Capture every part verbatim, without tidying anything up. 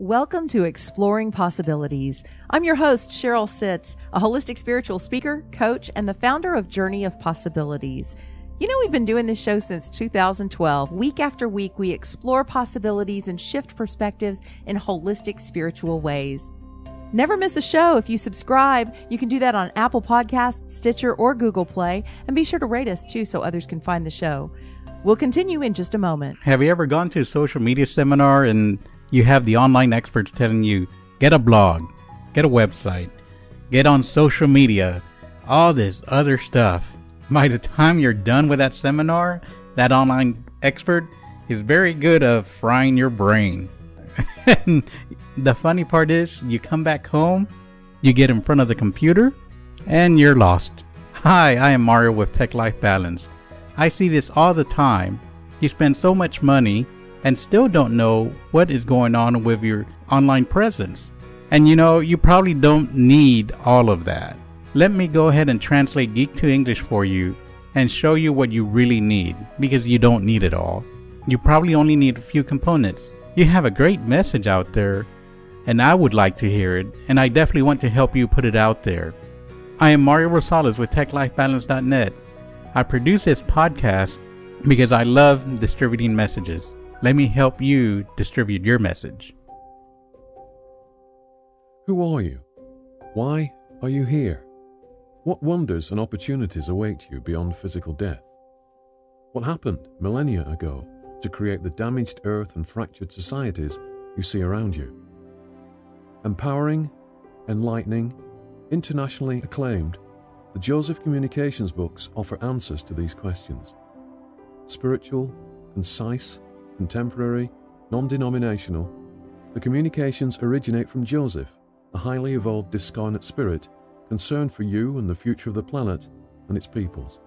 Welcome to Exploring Possibilities. I'm your host, Sheryl Sitts, a holistic spiritual speaker, coach, and the founder of Journey of Possibilities. You know, we've been doing this show since two thousand twelve. Week after week, we explore possibilities and shift perspectives in holistic spiritual ways. Never miss a show. If you subscribe, you can do that on Apple Podcasts, Stitcher, or Google Play. And be sure to rate us, too, so others can find the show. We'll continue in just a moment. Have you ever gone to a social media seminar and you have the online experts telling you, get a blog, get a website, get on social media, all this other stuff? By the time you're done with that seminar, that online expert is very good at frying your brain. The funny part is, you come back home, you get in front of the computer, and you're lost. Hi, I am Mario with Tech Life Balance. I see this all the time. You spend so much money and still don't know what is going on with your online presence. And you know, you probably don't need all of that. Let me go ahead and translate Geek to English for you and show you what you really need, because you don't need it all. You probably only need a few components. You have a great message out there, and I would like to hear it, and I definitely want to help you put it out there. I am Mario Rosales with Tech Life Balance dot net. I produce this podcast because I love distributing messages. Let me help you distribute your message. Who are you? Why are you here? What wonders and opportunities await you beyond physical death? What happened millennia ago to create the damaged earth and fractured societies you see around you? Empowering, enlightening, internationally acclaimed, the Joseph Communications books offer answers to these questions. Spiritual, concise, contemporary, non-denominational, the communications originate from Joseph, a highly evolved discarnate spirit concerned for you and the future of the planet and its peoples.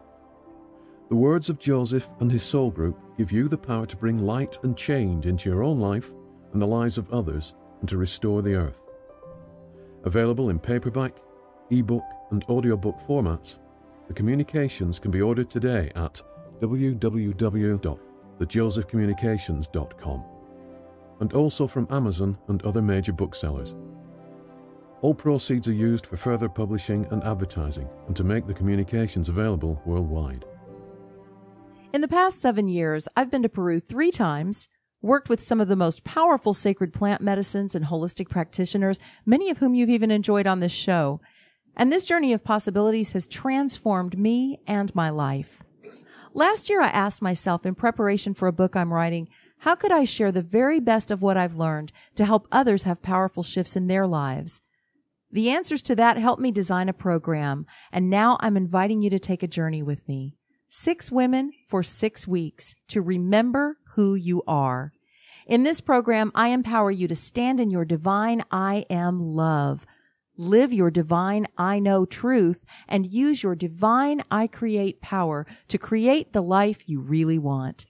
The words of Joseph and his soul group give you the power to bring light and change into your own life and the lives of others, and to restore the earth. Available in paperback, ebook, and audiobook formats, the communications can be ordered today at w w w dot the joseph communications dot com, and also from Amazon and other major booksellers. All proceeds are used for further publishing and advertising, and to make the communications available worldwide. In the past seven years, I've been to Peru three times, worked with some of the most powerful sacred plant medicines and holistic practitioners, many of whom you've even enjoyed on this show. And this journey of possibilities has transformed me and my life. Last year, I asked myself, in preparation for a book I'm writing, how could I share the very best of what I've learned to help others have powerful shifts in their lives? The answers to that helped me design a program, and now I'm inviting you to take a journey with me. Six women for six weeks to remember who you are. In this program, I empower you to stand in your divine I am love, live your divine I know truth, and use your divine I create power to create the life you really want.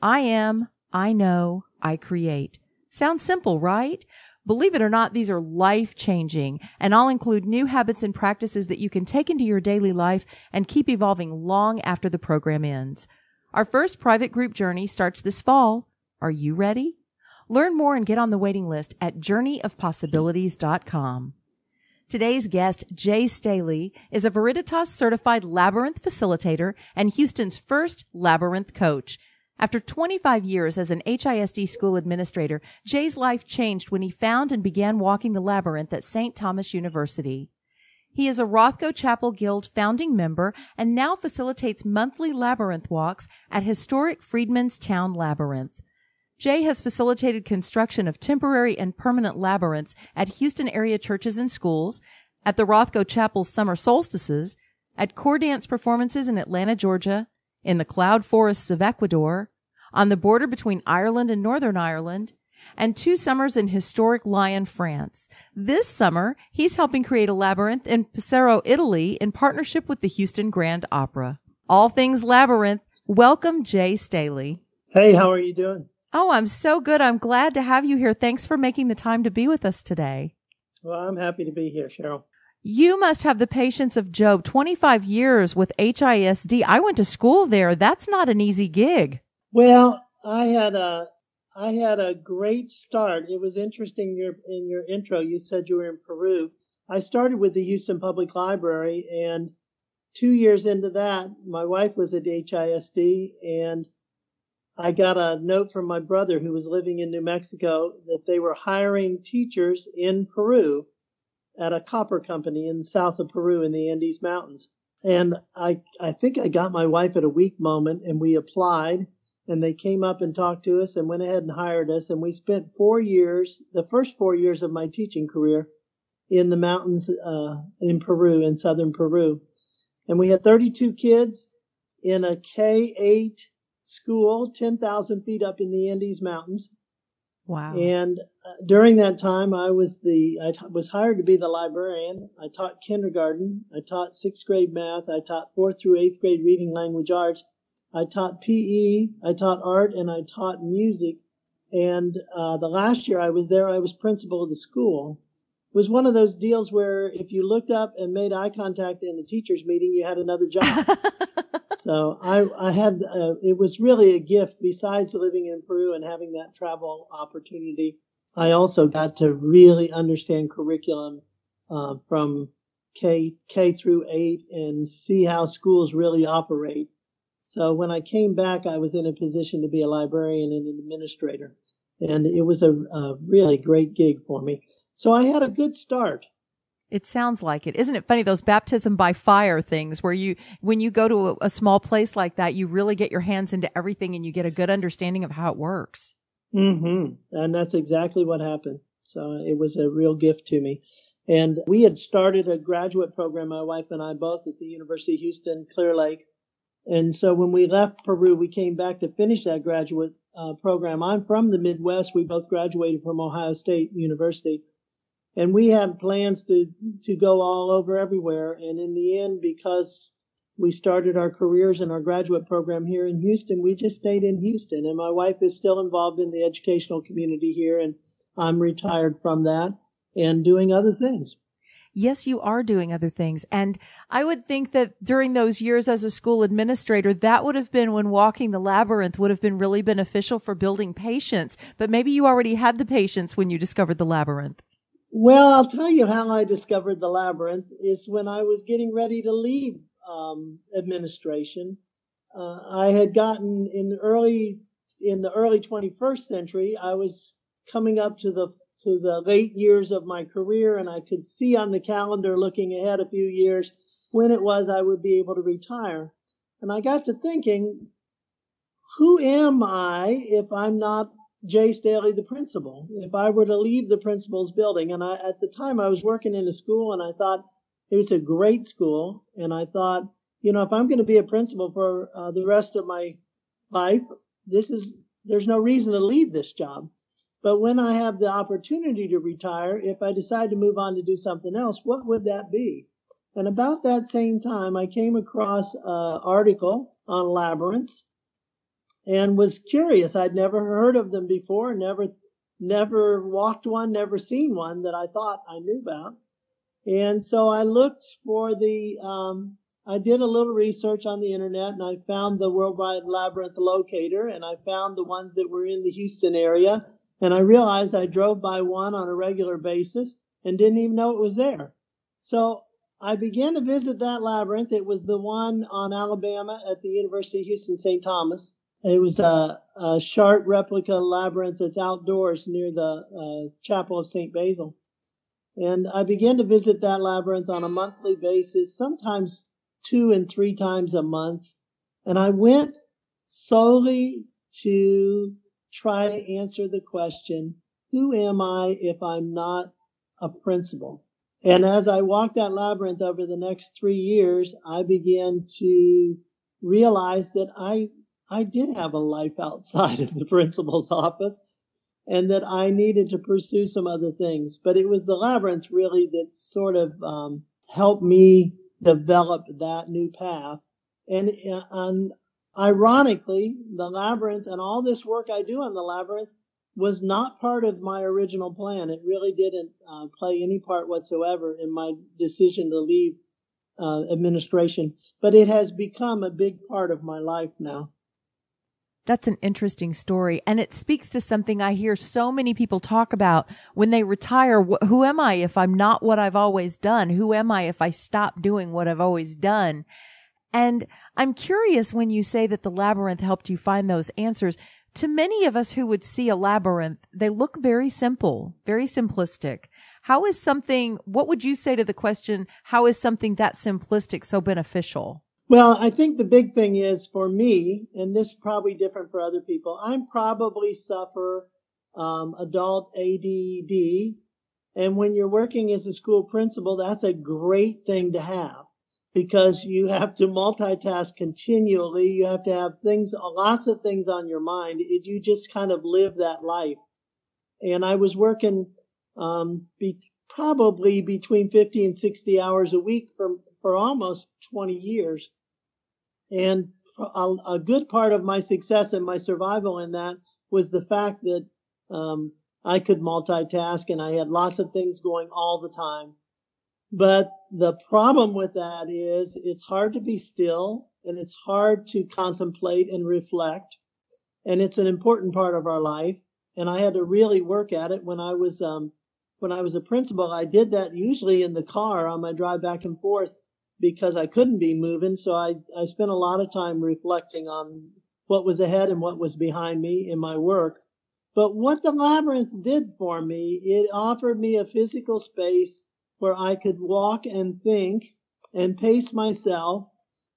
I am, I know, I create. Sounds simple, right? Believe it or not, these are life-changing, and I'll include new habits and practices that you can take into your daily life and keep evolving long after the program ends. Our first private group journey starts this fall. Are you ready? Learn more and get on the waiting list at journey of possibilities dot com. Today's guest, Jay Stailey, is a Veriditas certified labyrinth facilitator and Houston's first labyrinth coach. After twenty-five years as an H I S D school administrator, Jay's life changed when he found and began walking the labyrinth at Saint Thomas University. He is a Rothko Chapel Guild founding member and now facilitates monthly labyrinth walks at Historic Freedman's Town Labyrinth. Jay has facilitated construction of temporary and permanent labyrinths at Houston area churches and schools, at the Rothko Chapel's summer solstices, at core dance performances in Atlanta, Georgia, in the cloud forests of Ecuador, on the border between Ireland and Northern Ireland, and two summers in historic Lyon, France. This summer, he's helping create a labyrinth in Pesaro, Italy, in partnership with the Houston Grand Opera. All things labyrinth, welcome Jay Stailey. Hey, how are you doing? Oh, I'm so good. I'm glad to have you here. Thanks for making the time to be with us today. Well, I'm happy to be here, Sheryl. You must have the patience of Job, twenty-five years with H I S D. I went to school there. That's not an easy gig. Well, I had a, I had a great start. It was interesting your, in your intro, you said you were in Peru. I started with the Houston Public Library, and two years into that, my wife was at H I S D, and I got a note from my brother who was living in New Mexico that they were hiring teachers in Peru at a copper company in the south of Peru in the Andes Mountains. And I, I think I got my wife at a weak moment, and we applied. And they came up and talked to us and went ahead and hired us. And we spent four years, the first four years of my teaching career, in the mountains uh, in Peru, in southern Peru. And we had thirty-two kids in a K eight school, ten thousand feet up in the Andes Mountains. Wow. And uh, during that time, I was the I t- was hired to be the librarian. I taught kindergarten. I taught sixth grade math. I taught fourth through eighth grade reading, language arts. I taught P E, I taught art, and I taught music. And uh, the last year I was there, I was principal of the school. It was one of those deals where if you looked up and made eye contact in a teacher's meeting, you had another job. So I, I had, uh, it was really a gift. Besides living in Peru and having that travel opportunity, I also got to really understand curriculum uh, from K, K through eight and see how schools really operate. So when I came back, I was in a position to be a librarian and an administrator, and it was a, a really great gig for me. So I had a good start. It sounds like it. Isn't it funny, those baptism by fire things where you, when you go to a, a small place like that, you really get your hands into everything and you get a good understanding of how it works. Mm-hmm. And that's exactly what happened. So it was a real gift to me. And we had started a graduate program, my wife and I both, at the University of Houston, Clear Lake. And so when we left Peru, we came back to finish that graduate uh, program. I'm from the Midwest. We both graduated from Ohio State University. And we had plans to, to go all over everywhere. And in the end, because we started our careers and our graduate program here in Houston, we just stayed in Houston. And my wife is still involved in the educational community here. And I'm retired from that and doing other things. Yes, you are doing other things. And I would think that during those years as a school administrator, that would have been when walking the labyrinth would have been really beneficial for building patience. But maybe you already had the patience when you discovered the labyrinth. Well, I'll tell you how I discovered the labyrinth is when I was getting ready to leave um, administration. Uh, I had gotten in the early, in the early twenty-first century, I was coming up to the to the late years of my career, and I could see on the calendar looking ahead a few years when it was I would be able to retire. And I got to thinking, who am I if I'm not Jay Stailey, the principal? If I were to leave the principal's building, and I, at the time I was working in a school, and I thought it was a great school, and I thought, you know, if I'm going to be a principal for uh, the rest of my life, this is there's no reason to leave this job. But when I have the opportunity to retire, if I decide to move on to do something else, what would that be? And about that same time, I came across an article on labyrinths and was curious. I'd never heard of them before, never never walked one, never seen one that I thought I knew about. And so I looked for the, um, I did a little research on the internet, and I found the Worldwide Labyrinth Locator, and I found the ones that were in the Houston area. And I realized I drove by one on a regular basis and didn't even know it was there. So I began to visit that labyrinth. It was the one on Alabama at the University of Houston, Saint Thomas. It was a, a Chartres replica labyrinth that's outdoors near the uh, Chapel of Saint Basil. And I began to visit that labyrinth on a monthly basis, sometimes two and three times a month. And I went solely to try to answer the question, who am I if I'm not a principal? And as I walked that labyrinth over the next three years, I began to realize that I, I did have a life outside of the principal's office and that I needed to pursue some other things. But it was the labyrinth really that sort of um, helped me develop that new path. And on Ironically, the labyrinth and all this work I do on the labyrinth was not part of my original plan. It really didn't uh, play any part whatsoever in my decision to leave uh, administration, but it has become a big part of my life now. That's an interesting story. And it speaks to something I hear so many people talk about when they retire. Wh- who am I if I'm not what I've always done? Who am I if I stop doing what I've always done? And I'm curious when you say that the labyrinth helped you find those answers. To many of us who would see a labyrinth, they look very simple, very simplistic. How is something, what would you say to the question, how is something that simplistic so beneficial? Well, I think the big thing is for me, and this is probably different for other people, I'm probably suffer um, adult A D D. And when you're working as a school principal, that's a great thing to have because you have to multitask continually. You have to have things, lots of things on your mind. It, you just kind of live that life. And I was working um, be, probably between fifty and sixty hours a week for, for almost twenty years. And a, a good part of my success and my survival in that was the fact that um, I could multitask and I had lots of things going all the time. But the problem with that is it's hard to be still and it's hard to contemplate and reflect. And it's an important part of our life. And I had to really work at it when I was um, when I was a principal. I did that usually in the car on my drive back and forth, because I couldn't be moving. So I, I spent a lot of time reflecting on what was ahead and what was behind me in my work. But what the labyrinth did for me, it offered me a physical space where I could walk and think and pace myself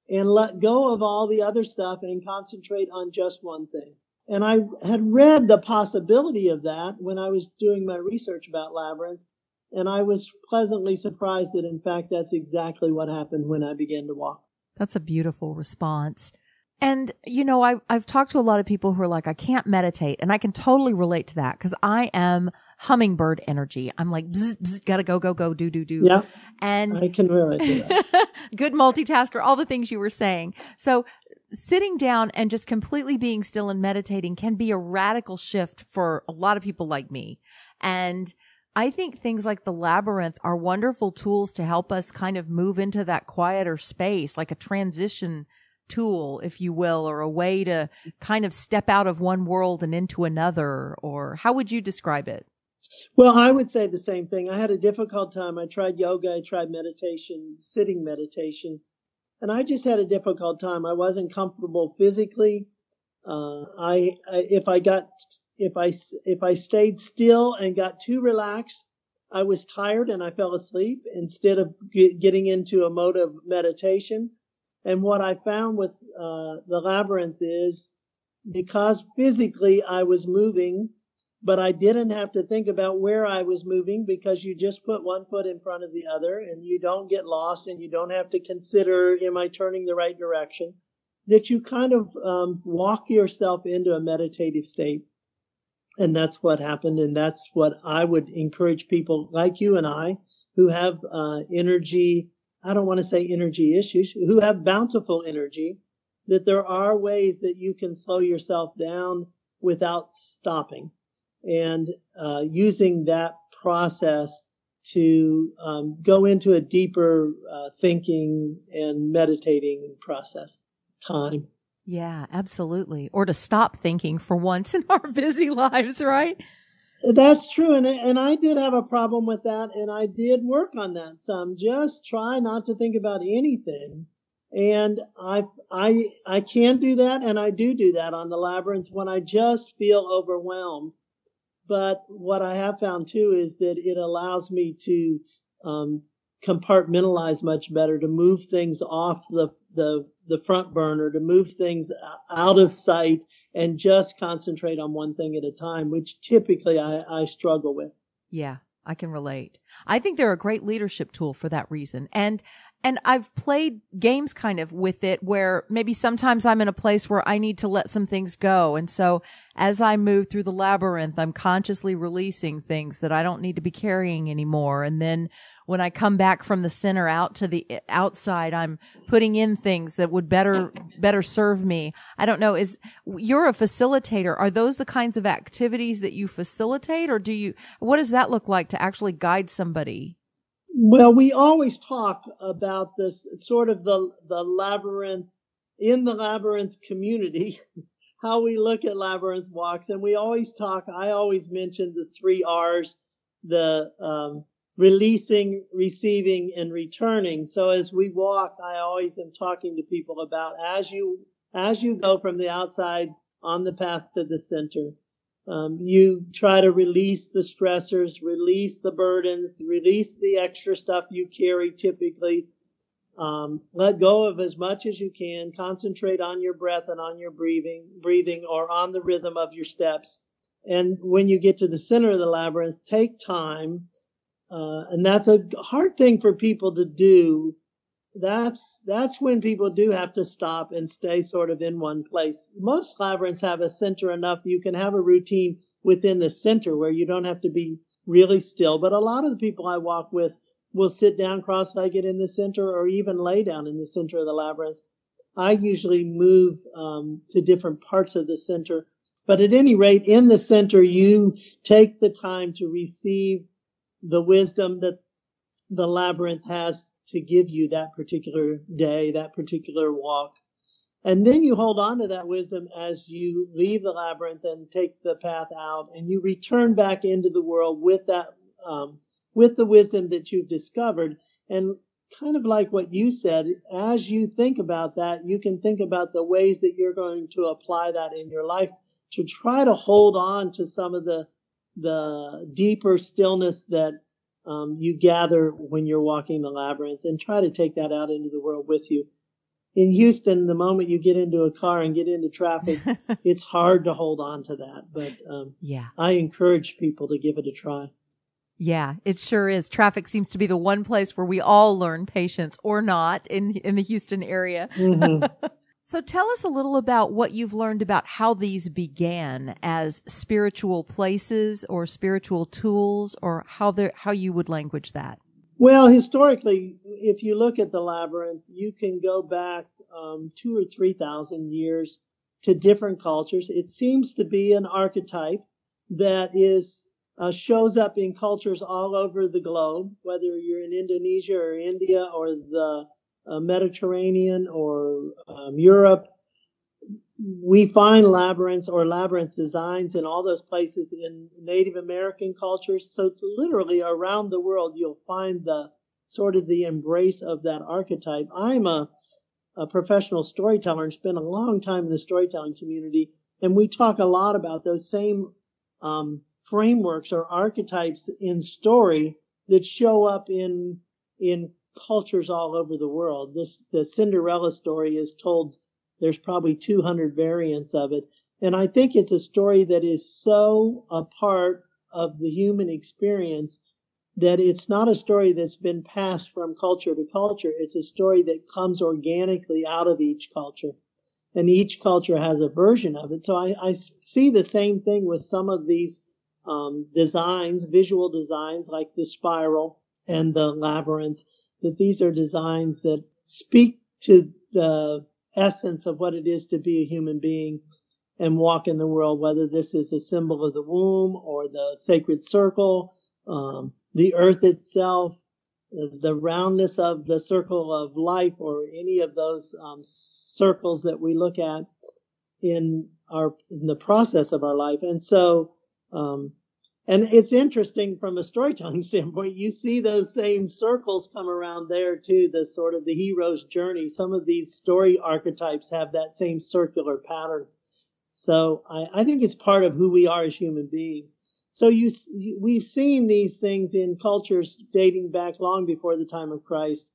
and let go of all the other stuff and concentrate on just one thing. And I had read the possibility of that when I was doing my research about labyrinths. And I was pleasantly surprised that, in fact, that's exactly what happened when I began to walk. That's a beautiful response. And, you know, I, I've talked to a lot of people who are like, I can't meditate. And I can totally relate to that because I am hummingbird energy. I'm like, bzz, bzz, gotta go, go, go, do, do, do. Yeah, and I can relate to that. Good multitasker, all the things you were saying. So sitting down and just completely being still and meditating can be a radical shift for a lot of people like me. And I think things like the labyrinth are wonderful tools to help us kind of move into that quieter space, like a transition tool, if you will, or a way to kind of step out of one world and into another, or how would you describe it? Well, I would say the same thing. I had a difficult time. I tried yoga, I tried meditation, sitting meditation, and I just had a difficult time. I wasn't comfortable physically. Uh, I, I if I got... If I, if I stayed still and got too relaxed, I was tired and I fell asleep instead of get, getting into a mode of meditation. And what I found with uh, the labyrinth is because physically I was moving, but I didn't have to think about where I was moving because you just put one foot in front of the other and you don't get lost and you don't have to consider, am I turning the right direction? That you kind of um, walk yourself into a meditative state. And that's what happened. And that's what I would encourage people like you and I who have uh, energy. I don't want to say energy issues, who have bountiful energy, that there are ways that you can slow yourself down without stopping and uh, using that process to um, go into a deeper uh, thinking and meditating process time. Yeah, absolutely. Or to stop thinking for once in our busy lives, right? That's true. And, and I did have a problem with that. And I did work on that some. Just try not to think about anything. And I, I, I can do that. And I do do that on the labyrinth when I just feel overwhelmed. But what I have found, too, is that it allows me to um, compartmentalize much better, to move things off the the the front burner, to move things out of sight and just concentrate on one thing at a time, which typically I, I struggle with. Yeah, I can relate. I think they're a great leadership tool for that reason. And and I've played games kind of with it where maybe sometimes I'm in a place where I need to let some things go. And so as I move through the labyrinth, I'm consciously releasing things that I don't need to be carrying anymore. And then when I come back from the center out to the outside, I'm putting in things that would better, better serve me. I don't know. Is you're a facilitator. Are those the kinds of activities that you facilitate, or do you, what does that look like to actually guide somebody? Well, we always talk about this sort of the, the labyrinth in the labyrinth community. how we look at labyrinth walks. And we always talk, I always mention the three R's, the um, releasing, receiving, and returning. So as we walk, I always am talking to people about as you as you go from the outside on the path to the center, um, you try to release the stressors, release the burdens, release the extra stuff you carry typically. Um, let go of as much as you can. Concentrate on your breath and on your breathing, breathing or on the rhythm of your steps. And when you get to the center of the labyrinth, take time. Uh, and that's a hard thing for people to do. That's, that's when people do have to stop and stay sort of in one place. Most labyrinths have a center enough. You can have a routine within the center where you don't have to be really still. But a lot of the people I walk with will sit down cross-legged in the center or even lay down in the center of the labyrinth. I usually move um, to different parts of the center. But at any rate, in the center, you take the time to receive the wisdom that the labyrinth has to give you that particular day, that particular walk. And then you hold on to that wisdom as you leave the labyrinth and take the path out, and you return back into the world with that, um, with the wisdom that you've discovered. And kind of like what you said, as you think about that, you can think about the ways that you're going to apply that in your life to try to hold on to some of the, the deeper stillness that Um, you gather when you're walking the labyrinth, and try to take that out into the world with you. In Houston, the moment you get into a car and get into traffic, it's hard to hold on to that. But um, yeah, I encourage people to give it a try. Yeah, it sure is. Traffic seems to be the one place where we all learn patience, or not, in in the Houston area. Mm-hmm. So tell us a little about what you've learned about how these began as spiritual places or spiritual tools, or how they're, how you would language that. Well, historically, if you look at the labyrinth, you can go back um, two or three thousand years to different cultures. It seems to be an archetype that is uh, shows up in cultures all over the globe, whether you're in Indonesia or India or the Uh, Mediterranean or um, Europe. We find labyrinths or labyrinth designs in all those places, in Native American cultures. So literally around the world, you'll find the sort of the embrace of that archetype. I'm a, a professional storyteller and spent a long time in the storytelling community. And we talk a lot about those same um, frameworks or archetypes in story that show up in, in cultures all over the world. This, the Cinderella story is told, there's probably two hundred variants of it. And I think it's a story that is so a part of the human experience that it's not a story that's been passed from culture to culture. It's a story that comes organically out of each culture. And each culture has a version of it. So I, I see the same thing with some of these um, designs, visual designs like the spiral and the labyrinth, that these are designs that speak to the essence of what it is to be a human being and walk in the world, whether this is a symbol of the womb or the sacred circle, um, the earth itself, the roundness of the circle of life, or any of those um, circles that we look at in our in the process of our life. And so um And it's interesting from a storytelling standpoint, you see those same circles come around there too, the sort of the hero's journey. Some of these story archetypes have that same circular pattern. So I, I think it's part of who we are as human beings. So you, we've seen these things in cultures dating back long before the time of Christ.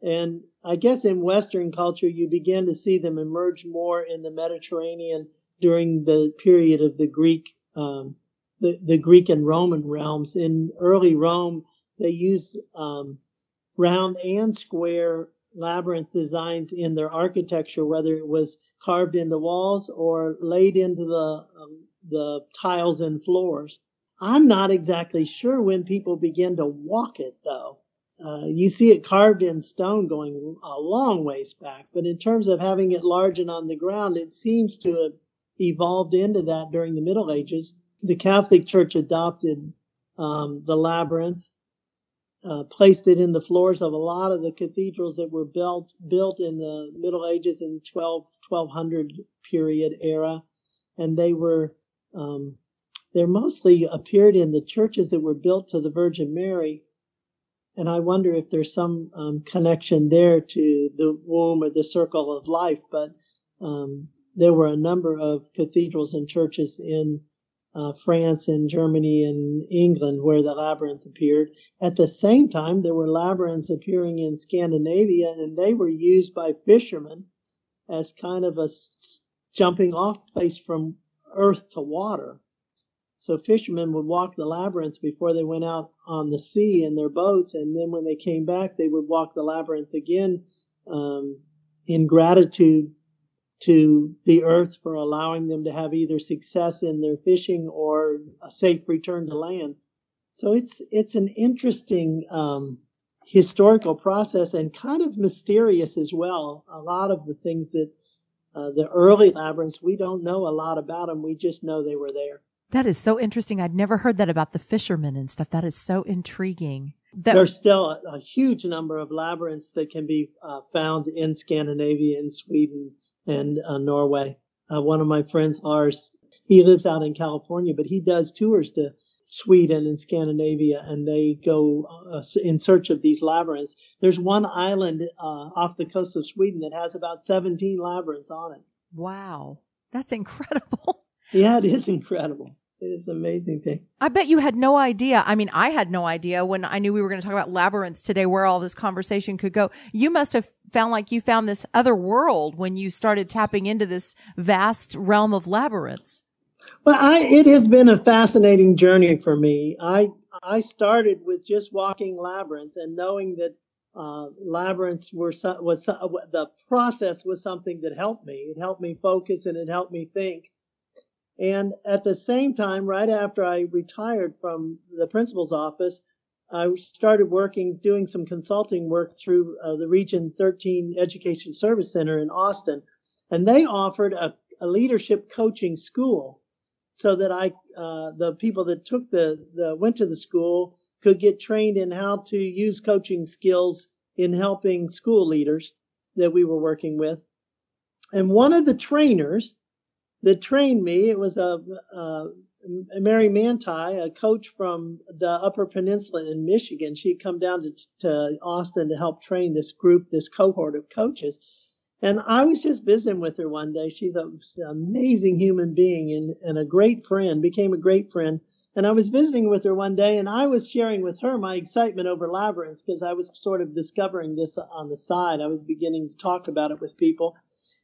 And I guess in Western culture, you begin to see them emerge more in the Mediterranean during the period of the Greek um The, the Greek and Roman realms. In early Rome, they used um, round and square labyrinth designs in their architecture, whether it was carved into walls or laid into the um, the tiles and floors. I'm not exactly sure when people begin to walk it, though. Uh, you see it carved in stone going a long ways back, but in terms of having it large and on the ground, it seems to have evolved into that during the Middle Ages. The Catholic Church adopted um, the labyrinth, uh, placed it in the floors of a lot of the cathedrals that were built built in the Middle Ages and twelve, twelve hundred period era. and they were um, they mostly appeared in the churches that were built to the Virgin Mary. And I wonder if there's some um, connection there to the womb or the circle of life. But um, there were a number of cathedrals and churches in uh, France and Germany and England where the labyrinth appeared. At the same time, there were labyrinths appearing in Scandinavia, and they were used by fishermen as kind of a jumping off place from earth to water. So fishermen would walk the labyrinth before they went out on the sea in their boats. And then when they came back, they would walk the labyrinth again um, in gratitude to the earth for allowing them to have either success in their fishing or a safe return to land. So it's it's an interesting um, historical process and kind of mysterious as well. A lot of the things that uh, the early labyrinths, we don't know a lot about them. We just know they were there. That is so interesting. I'd never heard that about the fishermen and stuff. That is so intriguing. That- There's still a, a huge number of labyrinths that can be uh, found in Scandinavia, in Sweden, and uh, Norway. Uh, one of my friends, Lars, he lives out in California, but he does tours to Sweden and Scandinavia, and they go uh, in search of these labyrinths. There's one island uh, off the coast of Sweden that has about seventeen labyrinths on it. Wow. That's incredible. Yeah, it is incredible. It is an amazing thing. I bet you had no idea. I mean, I had no idea when I knew we were going to talk about labyrinths today, where all this conversation could go. You must have found like you found this other world when you started tapping into this vast realm of labyrinths. Well, I, it has been a fascinating journey for me. I I started with just walking labyrinths and knowing that uh, labyrinths were was the process was something that helped me. It helped me focus and it helped me think. And at the same time, right after I retired from the principal's office, I started working, doing some consulting work through uh, the Region thirteen Education Service Center in Austin. And they offered a, a leadership coaching school so that I, uh, the people that took the, the, went to the school could get trained in how to use coaching skills in helping school leaders that we were working with. And one of the trainers that trained me, it was a, a Mary Manti, a coach from the Upper Peninsula in Michigan. She'd come down to, to Austin to help train this group, this cohort of coaches. And I was just visiting with her one day. She's a, an amazing human being and, and a great friend, became a great friend. And I was visiting with her one day, and I was sharing with her my excitement over labyrinths because I was sort of discovering this on the side. I was beginning to talk about it with people.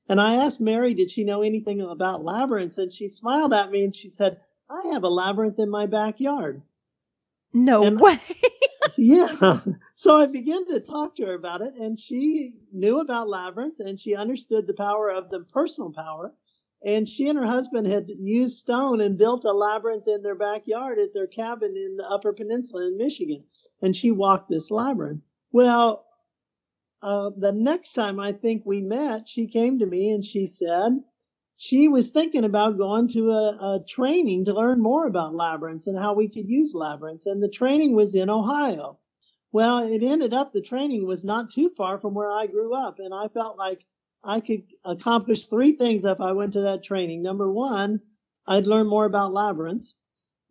And I asked Mary, did she know anything about labyrinths? And she smiled at me and she said, I have a labyrinth in my backyard. No and way. Yeah. So I began to talk to her about it. And she knew about labyrinths and she understood the power of them, personal power. And she and her husband had used stone and built a labyrinth in their backyard at their cabin in the Upper Peninsula in Michigan. And she walked this labyrinth. Well, Uh, the next time I think we met, she came to me and she said she was thinking about going to a, a training to learn more about labyrinths and how we could use labyrinths. And the training was in Ohio. Well, it ended up the training was not too far from where I grew up. And I felt like I could accomplish three things if I went to that training. Number one, I'd learn more about labyrinths.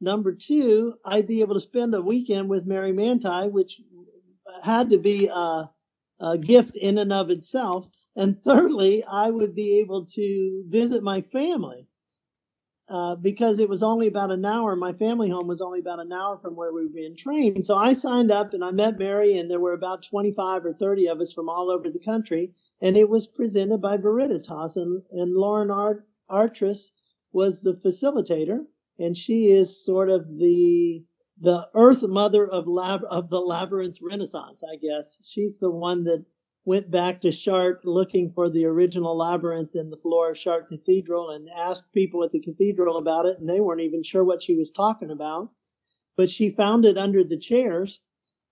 Number two, I'd be able to spend a weekend with Mary Manti, which had to be uh a gift in and of itself. And thirdly, I would be able to visit my family uh, because it was only about an hour. My family home was only about an hour from where we were being trained. So I signed up and I met Mary, and there were about twenty-five or thirty of us from all over the country. And it was presented by Veriditas, and, and Lauren Art- Artress was the facilitator. And she is sort of the the earth mother of lab of the labyrinth renaissance, I guess. She's the one that went back to Chartres looking for the original labyrinth in the floor of Chartres Cathedral and asked people at the cathedral about it, and they weren't even sure what she was talking about. But she found it under the chairs,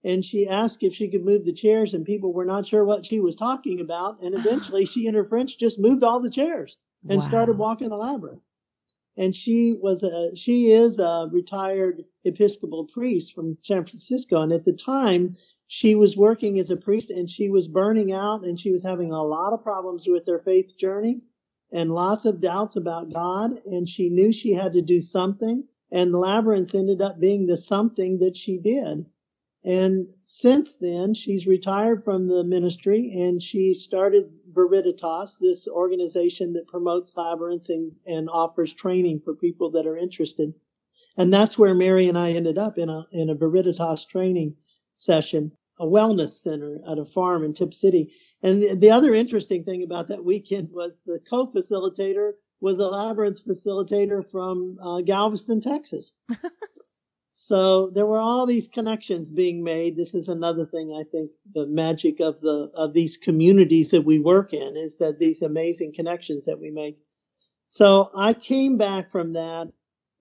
and she asked if she could move the chairs, and people were not sure what she was talking about. And eventually she and her friends just moved all the chairs and wow. started walking the labyrinth. And she was a, she is a retired Episcopal priest from San Francisco. And at the time, she was working as a priest, and she was burning out, and she was having a lot of problems with her faith journey. and lots of doubts about God, and she knew she had to do something, and labyrinths ended up being the something that she did. And since then, she's retired from the ministry, and she started Veriditas, this organization that promotes labyrinths and, and offers training for people that are interested. And that's where Mary and I ended up, in a in a Veriditas training session, a wellness center at a farm in Tip City. And the, the other interesting thing about that weekend was the co-facilitator was a labyrinth facilitator from uh, Galveston, Texas. So there were all these connections being made. This is another thing, I think, the magic of the of these communities that we work in is that these amazing connections that we make. So I came back from that,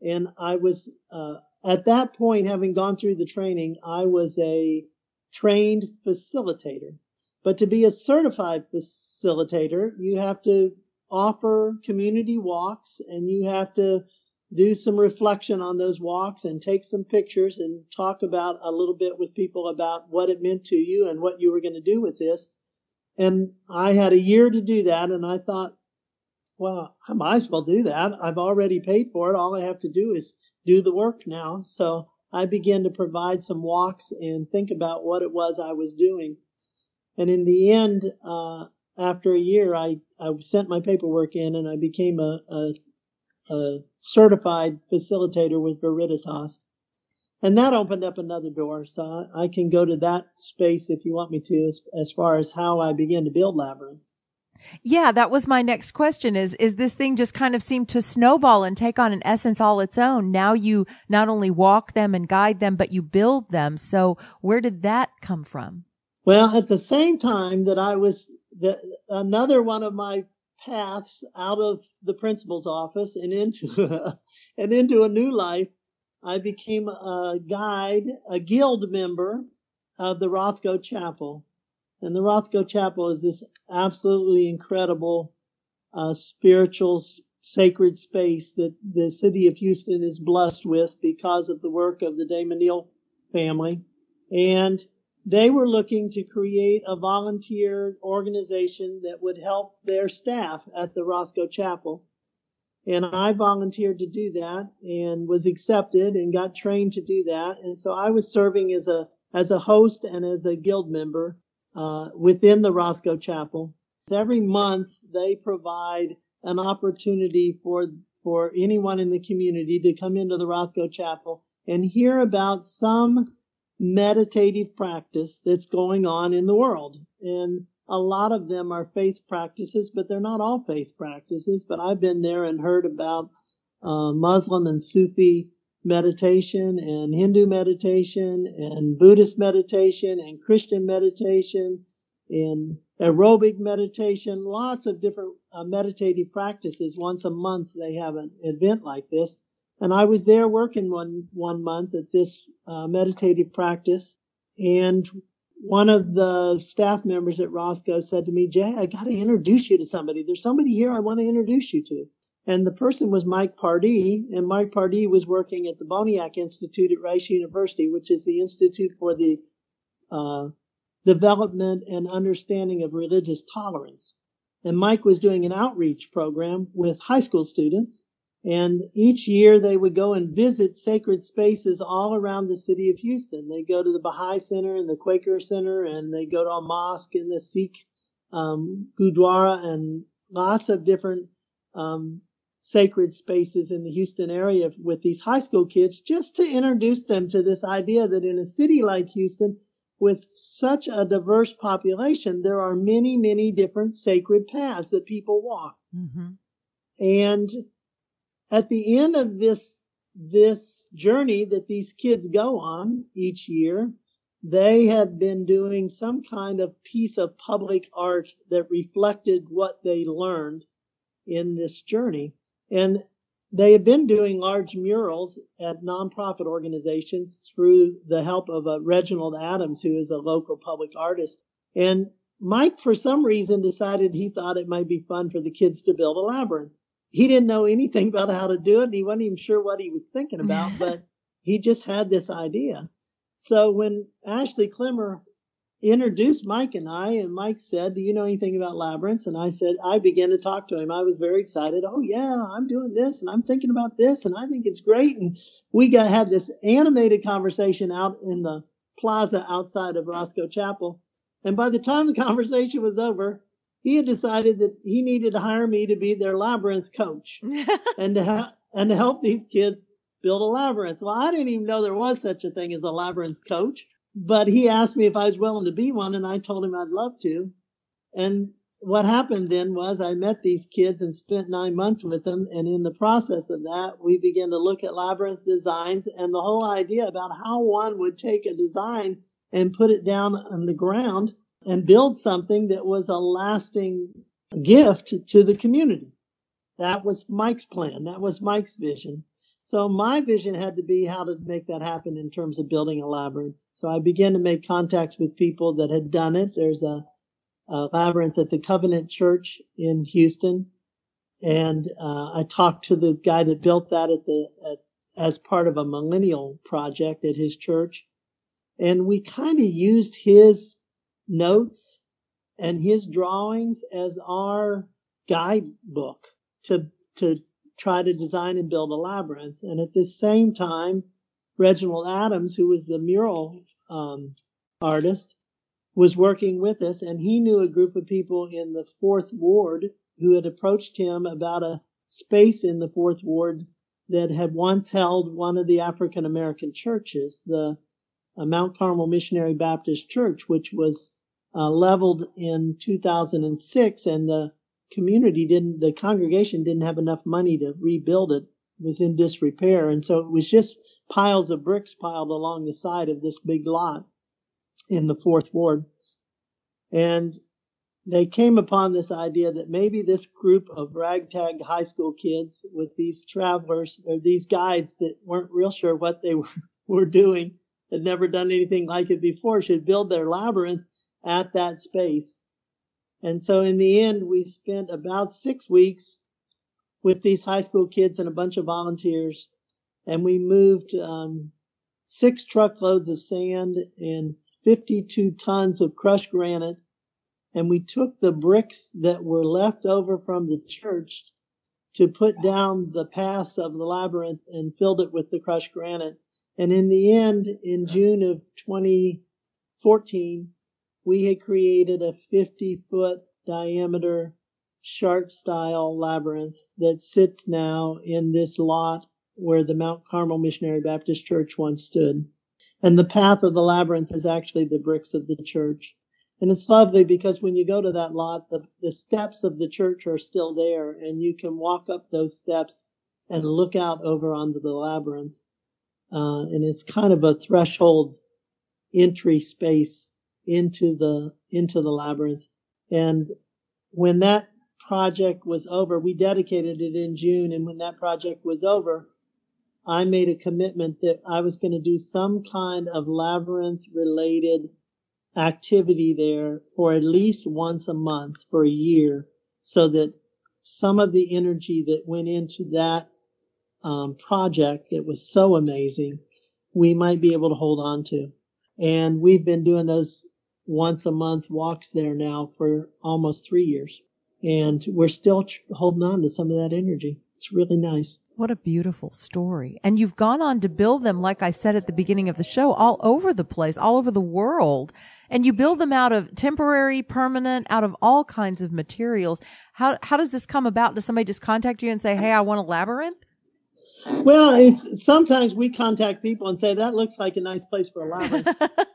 and I was uh, at that point, having gone through the training, I was a trained facilitator. But to be a certified facilitator, you have to offer community walks, and you have to do some reflection on those walks and take some pictures and talk about a little bit with people about what it meant to you and what you were going to do with this. And I had a year to do that, and I thought, well, I might as well do that. I've already paid for it. All I have to do is do the work now. So I began to provide some walks and think about what it was I was doing. And in the end, uh, after a year, I, I sent my paperwork in, and I became a, a a certified facilitator with Veriditas. And that opened up another door. So I can go to that space if you want me to, as, as far as how I began to build labyrinths. Yeah, that was my next question is, is this thing just kind of seemed to snowball and take on an essence all its own? Now you not only walk them and guide them, but you build them. So where did that come from? Well, at the same time that I was, the, another one of my paths out of the principal's office and into a, and into a new life, I became a guide, a guild member of the Rothko Chapel. And the Rothko Chapel is this absolutely incredible uh, spiritual, sacred space that the city of Houston is blessed with because of the work of the DeMenil family. And they were looking to create a volunteer organization that would help their staff at the Rothko Chapel. And I volunteered to do that and was accepted and got trained to do that. And so I was serving as a as a host and as a guild member uh, within the Rothko Chapel. Every month they provide an opportunity for for anyone in the community to come into the Rothko Chapel and hear about some meditative practice that's going on in the world. And a lot of them are faith practices, but they're not all faith practices. But I've been there and heard about uh, Muslim and Sufi meditation and Hindu meditation and Buddhist meditation and Christian meditation and aerobic meditation, lots of different uh, meditative practices. Once a month they have an event like this. And I was there working one, one month at this uh, meditative practice. And one of the staff members at Rothko said to me, Jay, I got to introduce you to somebody. There's somebody here I want to introduce you to. And the person was Mike Pardee. And Mike Pardee was working at the Boniak Institute at Rice University, which is the Institute for the uh, Development and Understanding of Religious Tolerance. And Mike was doing an outreach program with high school students. And each year they would go and visit sacred spaces all around the city of Houston. They go to the Baha'i Center and the Quaker Center, and they go to a mosque and the Sikh um, Gurdwara and lots of different um, sacred spaces in the Houston area with these high school kids, just to introduce them to this idea that in a city like Houston, with such a diverse population, there are many, many different sacred paths that people walk. Mm-hmm. And at the end of this this journey that these kids go on each year, they had been doing some kind of piece of public art that reflected what they learned in this journey. And they had been doing large murals at nonprofit organizations through the help of uh, Reginald Adams, who is a local public artist. And Mike, for some reason, decided he thought it might be fun for the kids to build a labyrinth. He didn't know anything about how to do it, and he wasn't even sure what he was thinking about, but he just had this idea. So when Ashley Clemmer introduced Mike and I, and Mike said, do you know anything about labyrinths? And I said, I began to talk to him. I was very excited. Oh, yeah, I'm doing this, and I'm thinking about this, and I think it's great. And we got had this animated conversation out in the plaza outside of Rothko Chapel. And by the time the conversation was over, he had decided that he needed to hire me to be their labyrinth coach and to ha- and to help these kids build a labyrinth. Well, I didn't even know there was such a thing as a labyrinth coach. But he asked me if I was willing to be one, and I told him I'd love to. And what happened then was I met these kids and spent nine months with them. And in the process of that, we began to look at labyrinth designs and the whole idea about how one would take a design and put it down on the ground and build something that was a lasting gift to the community. That was Mike's plan. That was Mike's vision. So my vision had to be how to make that happen in terms of building a labyrinth. So I began to make contacts with people that had done it. There's a, a labyrinth at the Covenant Church in Houston. And uh, I talked to the guy that built that at the at, as part of a millennial project at his church. And we kind of used his notes and his drawings as our guidebook to to. try to design and build a labyrinth. And at this same time, Reginald Adams, who was the mural um, artist, was working with us, and he knew a group of people in the Fourth Ward who had approached him about a space in the Fourth Ward that had once held one of the African-American churches, the uh, Mount Carmel Missionary Baptist Church, which was uh, leveled in two thousand six, and the community didn't, the congregation didn't have enough money to rebuild it. It was in disrepair. And so it was just piles of bricks piled along the side of this big lot in the Fourth Ward. And they came upon this idea that maybe this group of ragtag high school kids with these travelers or these guides that weren't real sure what they were, were doing, had never done anything like it before, should build their labyrinth at that space. And so in the end, we spent about six weeks with these high school kids and a bunch of volunteers. And we moved um, six truckloads of sand and fifty-two tons of crushed granite. And we took the bricks that were left over from the church to put down the paths of the labyrinth and filled it with the crushed granite. And in the end, in June of twenty fourteen, we had created a fifty-foot diameter Chartres-style labyrinth that sits now in this lot where the Mount Carmel Missionary Baptist Church once stood. And the path of the labyrinth is actually the bricks of the church. And it's lovely because when you go to that lot, the, the steps of the church are still there, and you can walk up those steps and look out over onto the labyrinth. Uh, and it's kind of a threshold entry space into the into the labyrinth. And when that project was over, we dedicated it in June, and when that project was over, I made a commitment that I was going to do some kind of labyrinth-related activity there for at least once a month for a year, so that some of the energy that went into that um, project that was so amazing, we might be able to hold on to. And we've been doing those once a month walks there now for almost three years. And we're still tr- holding on to some of that energy. It's really nice. What a beautiful story. And you've gone on to build them, like I said at the beginning of the show, all over the place, all over the world. And you build them out of temporary, permanent, out of all kinds of materials. How how does this come about? Does somebody just contact you and say, hey, I want a labyrinth? Well, it's sometimes we contact people and say, that looks like a nice place for a labyrinth.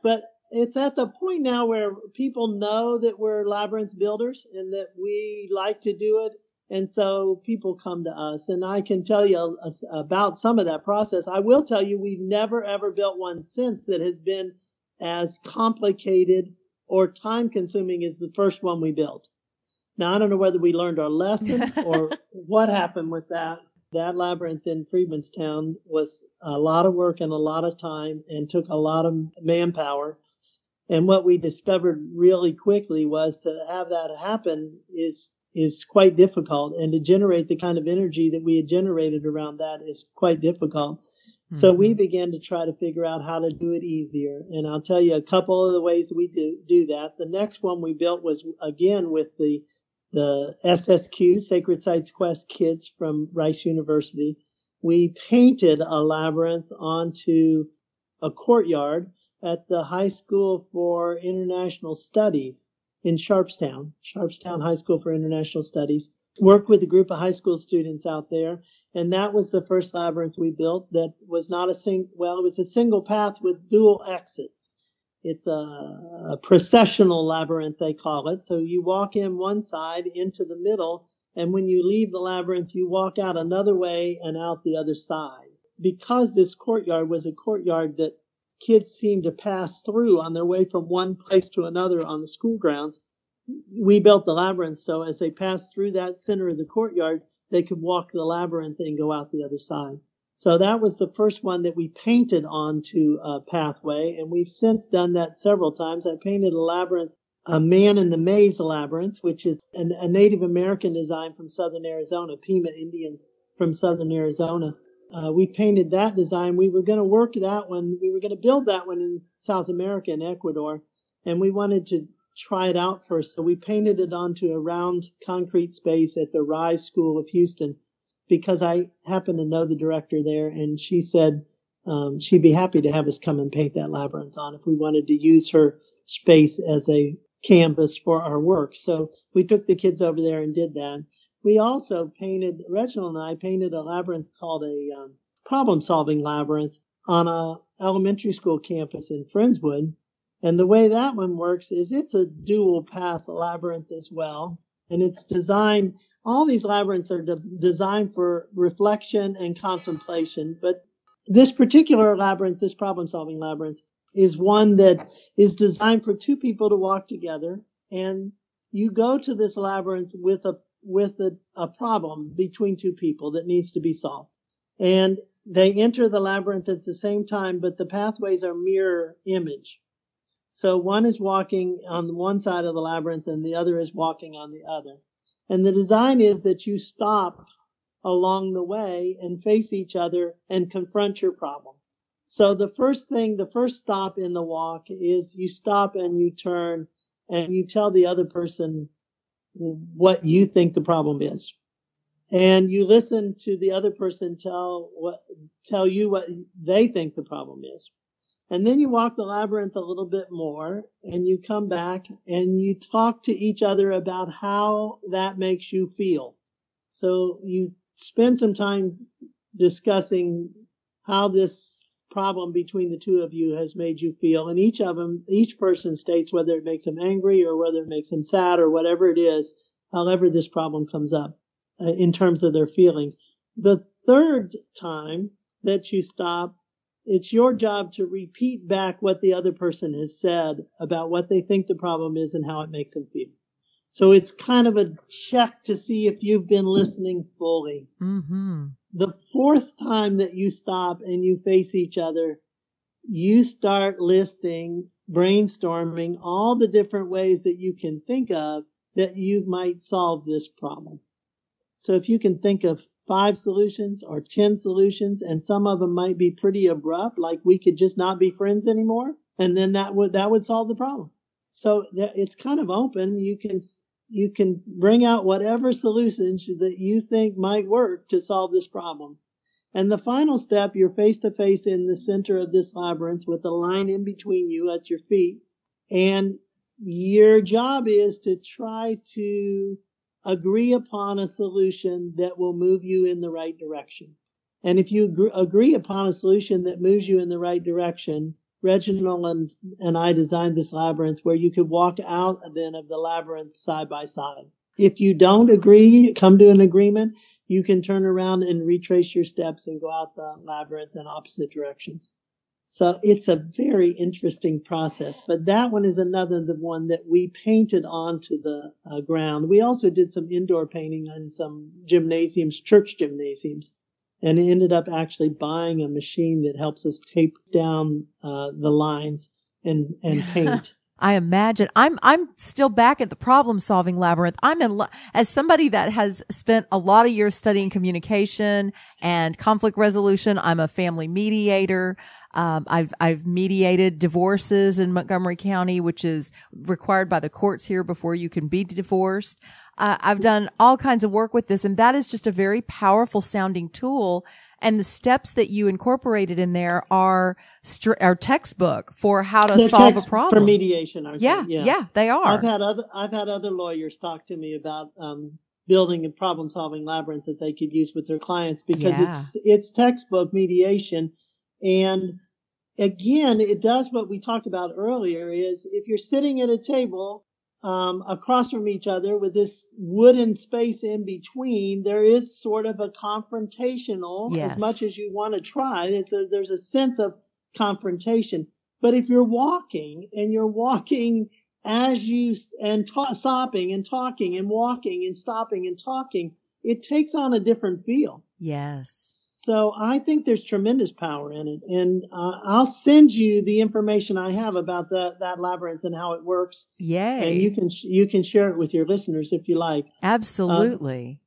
But it's at the point now where people know that we're labyrinth builders and that we like to do it. And so people come to us. And I can tell you about some of that process. I will tell you, we've never, ever built one since that has been as complicated or time consuming as the first one we built. Now, I don't know whether we learned our lesson or what happened with that. That labyrinth in Freedman's Town was a lot of work and a lot of time and took a lot of manpower. And what we discovered really quickly was to have that happen is is quite difficult, and to generate the kind of energy that we had generated around that is quite difficult. Mm-hmm. So we began to try to figure out how to do it easier. And I'll tell you a couple of the ways we do, do that. The next one we built was, again, with the, the S S Q, Sacred Sites Quest kids from Rice University. We painted a labyrinth onto a courtyard at the High School for International Studies in Sharpstown, Sharpstown High School for International Studies. Worked with a group of high school students out there. And that was the first labyrinth we built that was not a single, well, it was a single path with dual exits. It's a, a processional labyrinth, they call it. So you walk in one side into the middle, and when you leave the labyrinth, you walk out another way and out the other side. Because this courtyard was a courtyard that kids seemed to pass through on their way from one place to another on the school grounds, we built the labyrinth so as they passed through that center of the courtyard, they could walk the labyrinth and go out the other side. So that was the first one that we painted onto a pathway, and we've since done that several times. I painted a labyrinth, a Man in the Maze labyrinth, which is an, a Native American design from southern Arizona, Pima Indians from southern Arizona. Uh, we painted that design. We were going to work that one. We were going to build that one in South America, in Ecuador, and we wanted to try it out first. So we painted it onto a round concrete space at the Rice School of Houston because I happen to know the director there, and she said um, she'd be happy to have us come and paint that labyrinth on if we wanted to use her space as a canvas for our work. So we took the kids over there and did that. We also painted, Reginald and I painted a labyrinth called a um, problem-solving labyrinth on a elementary school campus in Friendswood. And the way that one works is it's a dual path labyrinth as well. And it's designed, all these labyrinths are de- designed for reflection and contemplation. But this particular labyrinth, this problem-solving labyrinth, is one that is designed for two people to walk together. And you go to this labyrinth with a with a, a problem between two people that needs to be solved. And they enter the labyrinth at the same time, but the pathways are mirror image. So one is walking on one side of the labyrinth and the other is walking on the other. And the design is that you stop along the way and face each other and confront your problem. So the first thing, the first stop in the walk is you stop and you turn and you tell the other person what you think the problem is. And you listen to the other person tell what, tell you what they think the problem is. And then you walk the labyrinth a little bit more and you come back and you talk to each other about how that makes you feel. So you spend some time discussing how this problem between the two of you has made you feel. And each of them, each person states whether it makes them angry or whether it makes them sad or whatever it is, however this problem comes up uh, in terms of their feelings. The third time that you stop, it's your job to repeat back what the other person has said about what they think the problem is and how it makes them feel. So it's kind of a check to see if you've been listening fully. Mm-hmm. The fourth time that you stop and you face each other, you start listing, brainstorming all the different ways that you can think of that you might solve this problem. So if you can think of five solutions or ten solutions, and some of them might be pretty abrupt, like we could just not be friends anymore, and then that would that would solve the problem. So it's kind of open. You can you can bring out whatever solutions that you think might work to solve this problem. And the final step, you're face to face in the center of this labyrinth with a line in between you at your feet, and your job is to try to agree upon a solution that will move you in the right direction. And if you agree, agree upon a solution that moves you in the right direction, Reginald and, and I designed this labyrinth where you could walk out then of the labyrinth side by side. If you don't agree, come to an agreement, you can turn around and retrace your steps and go out the labyrinth in opposite directions. So it's a very interesting process, but that one is another the one that we painted onto the uh, ground. We also did some indoor painting on some gymnasiums, church gymnasiums, and ended up actually buying a machine that helps us tape down uh, the lines and, and paint. I imagine I'm, I'm still back at the problem solving labyrinth. I'm in, lo- as somebody that has spent a lot of years studying communication and conflict resolution. I'm a family mediator. Um, I've, I've mediated divorces in Montgomery County, which is required by the courts here before you can be divorced. Uh, I've done all kinds of work with this, and that is just a very powerful sounding tool. And the steps that you incorporated in there are str- our textbook for how to They're solve a problem for mediation. Aren't yeah, they? yeah, yeah, they are. I've had other I've had other lawyers talk to me about um, building a problem solving labyrinth that they could use with their clients, because yeah. it's it's textbook mediation. And again, it does what we talked about earlier: is if you're sitting at a table um, across from each other with this wooden space in between, there is sort of a confrontational, yes. as much as you want to try. It's a, there's a sense of confrontation. But if you're walking and you're walking as you and ta- stopping and talking and walking and stopping and talking, it takes on a different feel. Yes. So I think there's tremendous power in it. And uh, I'll send you the information I have about that, that labyrinth and how it works. Yay. And you can, sh- you can share it with your listeners if you like. Absolutely. Uh,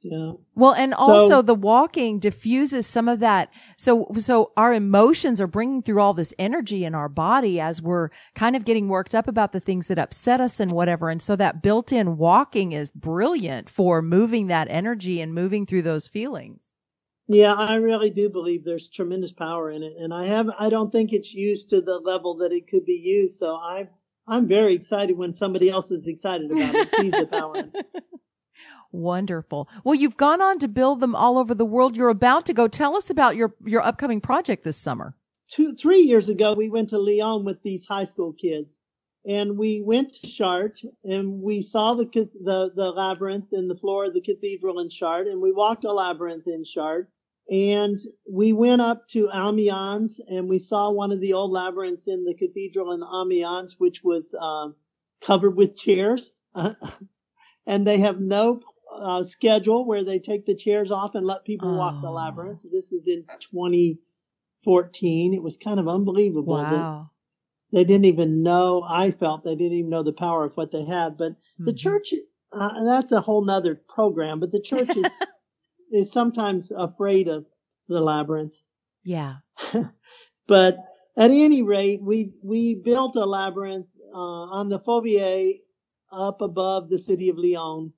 yeah. Well, and also so, the walking diffuses some of that. So, so our emotions are bringing through all this energy in our body as we're kind of getting worked up about the things that upset us and whatever. And so that built-in walking is brilliant for moving that energy and moving through those feelings. Yeah, I really do believe there's tremendous power in it. And I have, I don't think it's used to the level that it could be used. So I, I'm very excited when somebody else is excited about it, sees the power in it. Wonderful. Well, you've gone on to build them all over the world. You're about to go. Tell us about your, your upcoming project this summer. Two, three years ago, we went to Lyon with these high school kids, and we went to Chartres, and we saw the, the, the labyrinth in the floor of the cathedral in Chartres, and we walked a labyrinth in Chartres, and we went up to Amiens, and we saw one of the old labyrinths in the cathedral in Amiens, which was um, covered with chairs, and they have no Uh, schedule where they take the chairs off and let people oh. walk the labyrinth. This is in twenty fourteen. It was kind of unbelievable. Wow. They, they didn't even know. I felt they didn't even know the power of what they had. But mm-hmm. the church, uh, that's a whole nother program, but the church is, is sometimes afraid of the labyrinth. Yeah. But at any rate, we, we built a labyrinth uh, on the Fauvier up above the city of Lyon.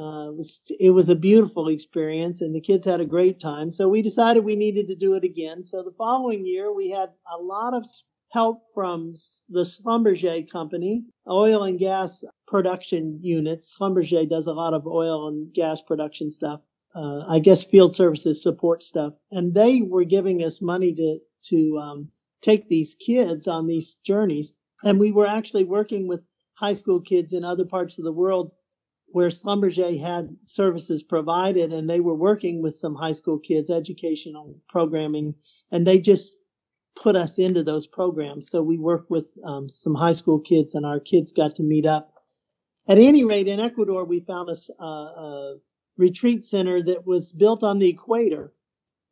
Uh, it was, it was a beautiful experience, and the kids had a great time. So we decided we needed to do it again. So the following year, we had a lot of help from the Schlumberger company, oil and gas production units. Schlumberger does a lot of oil and gas production stuff. Uh, I guess field services support stuff. And they were giving us money to, to, um, take these kids on these journeys. And we were actually working with high school kids in other parts of the world where Schlumberger had services provided, and they were working with some high school kids, educational programming, and they just put us into those programs. So we worked with um, some high school kids, and our kids got to meet up. At any rate, in Ecuador, we found a, a retreat center that was built on the equator,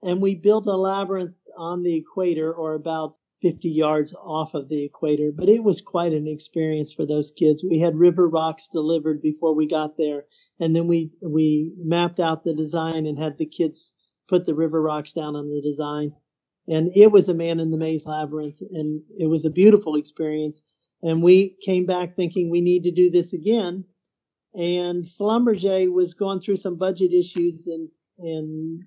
and we built a labyrinth on the equator, or about fifty yards off of the equator, but it was quite an experience for those kids. We had river rocks delivered before we got there, and then we we mapped out the design and had the kids put the river rocks down on the design. And it was a man in the maze labyrinth, and it was a beautiful experience. And we came back thinking we need to do this again. And Schlumberger was going through some budget issues, and and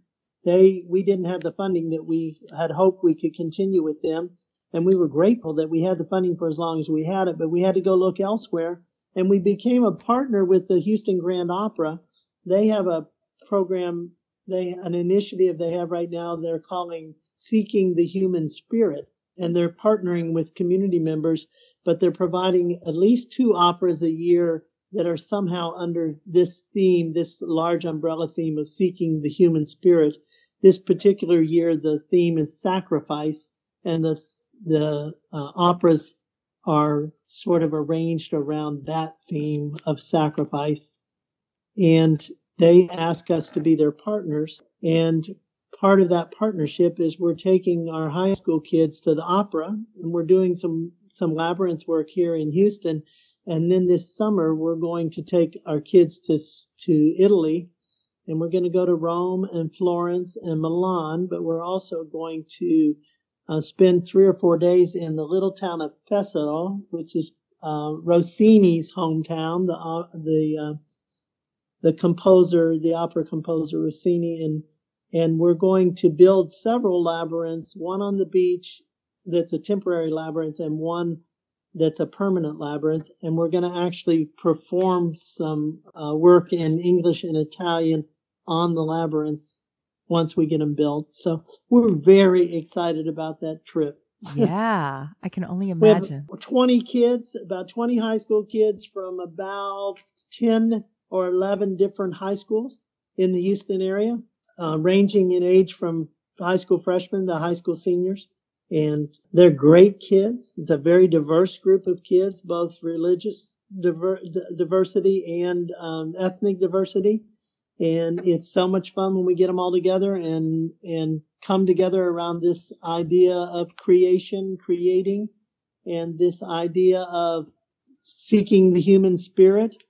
They, we didn't have the funding that we had hoped we could continue with them. And we were grateful that we had the funding for as long as we had it, but we had to go look elsewhere. And we became a partner with the Houston Grand Opera. They have a program, they, an initiative they have right now they're calling Seeking the Human Spirit. And they're partnering with community members, but they're providing at least two operas a year that are somehow under this theme, this large umbrella theme of seeking the human spirit. This particular year, the theme is sacrifice, and the the uh, operas are sort of arranged around that theme of sacrifice. And they ask us to be their partners. And part of that partnership is we're taking our high school kids to the opera, and we're doing some, some labyrinth work here in Houston. And then this summer, we're going to take our kids to, to Italy, and we're going to go to Rome and Florence and Milan, but we're also going to uh, spend three or four days in the little town of Pesaro, which is uh, Rossini's hometown, the, uh, the, uh, the composer, the opera composer Rossini, and And we're going to build several labyrinths, one on the beach that's a temporary labyrinth and one that's a permanent labyrinth. And we're going to actually perform some uh, work in English and Italian on the labyrinths once we get them built. So we're very excited about that trip. Yeah, I can only imagine. We have twenty kids, about twenty high school kids from about ten or eleven different high schools in the Houston area. Uh, ranging in age from high school freshmen to high school seniors. And they're great kids. It's a very diverse group of kids, both religious diver- diversity and um, ethnic diversity. And it's so much fun when we get them all together and, and come together around this idea of creation, creating, and this idea of seeking the human spirit.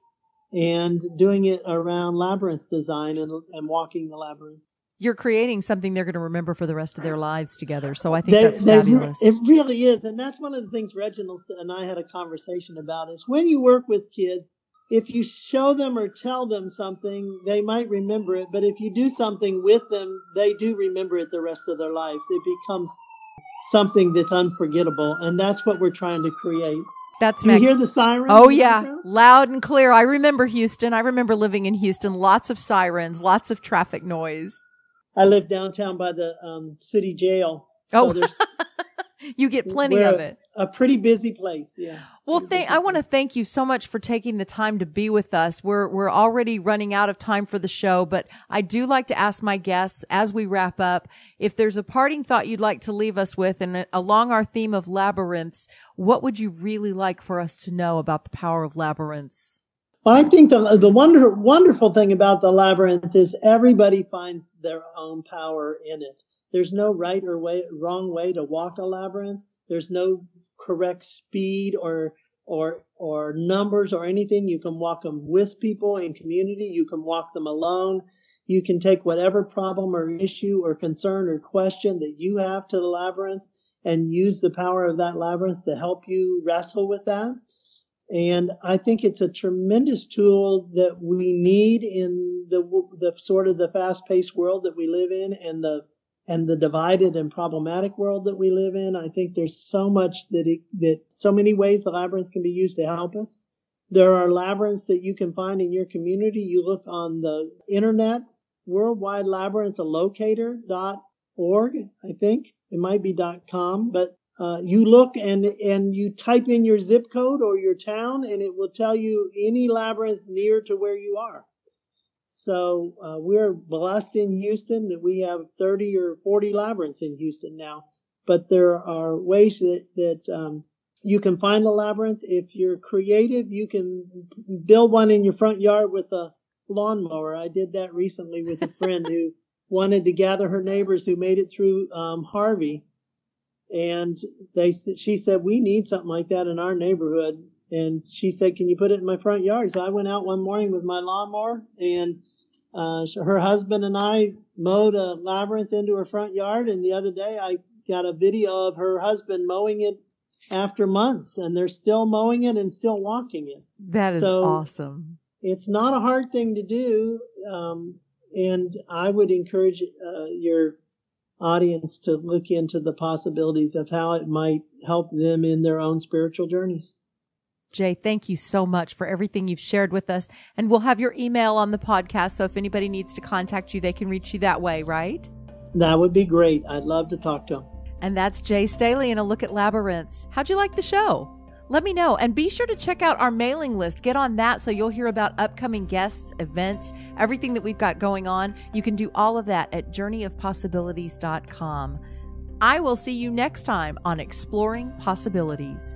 And doing it around labyrinth design and, and walking the labyrinth. You're creating something they're going to remember for the rest of their lives together. So I think they, that's they, fabulous. It really is. And that's one of the things Reginald and I had a conversation about is when you work with kids, if you show them or tell them something, they might remember it. But if you do something with them, they do remember it the rest of their lives. It becomes something that's unforgettable. And that's what we're trying to create. That's Do you mag- hear the sirens? Oh, yeah. Background? Loud and clear. I remember Houston. I remember living in Houston. Lots of sirens, lots of traffic noise. I live downtown by the um, city jail. So oh, you get plenty of it. A, a pretty busy place. Yeah. Well, th- I want to thank you so much for taking the time to be with us. We're, we're already running out of time for the show, but I do like to ask my guests as we wrap up, if there's a parting thought you'd like to leave us with, and along our theme of labyrinths, what would you really like for us to know about the power of labyrinths? Well, I think the the wonder, wonderful thing about the labyrinth is everybody finds their own power in it. There's no right or way, wrong way to walk a labyrinth. There's no correct speed or or or numbers or anything. You can walk them with people in community. You can walk them alone. You can take whatever problem or issue or concern or question that you have to the labyrinth and use the power of that labyrinth to help you wrestle with that. And I think it's a tremendous tool that we need in the the sort of the fast-paced world that we live in and the and the divided and problematic world that we live in. I think there's so much that it, that so many ways the labyrinth can be used to help us. There are labyrinths that you can find in your community. You look on the internet, Worldwide Labyrinth Locator dot org, I think. It might be .com, but uh, you look and and you type in your zip code or your town, and it will tell you any labyrinth near to where you are. So uh, we're blessed in Houston that we have thirty or forty labyrinths in Houston now. But there are ways that, that um, you can find a labyrinth. If you're creative, you can build one in your front yard with a lawnmower. I did that recently with a friend who wanted to gather her neighbors who made it through um, Harvey. And they, she said, we need something like that in our neighborhood. And she said, can you put it in my front yard? So I went out one morning with my lawnmower, and uh, her husband and I mowed a labyrinth into her front yard. And the other day I got a video of her husband mowing it after months, and they're still mowing it and still walking it. That is so awesome. It's not a hard thing to do. Um, And I would encourage uh, your audience to look into the possibilities of how it might help them in their own spiritual journeys. Jay, thank you so much for everything you've shared with us. And we'll have your email on the podcast. So if anybody needs to contact you, they can reach you that way, right? That would be great. I'd love to talk to them. And that's Jay Stailey and a look at labyrinths. How'd you like the show? Let me know, and be sure to check out our mailing list. Get on that so you'll hear about upcoming guests, events, everything that we've got going on. You can do all of that at journey of possibilities dot com. I will see you next time on Exploring Possibilities.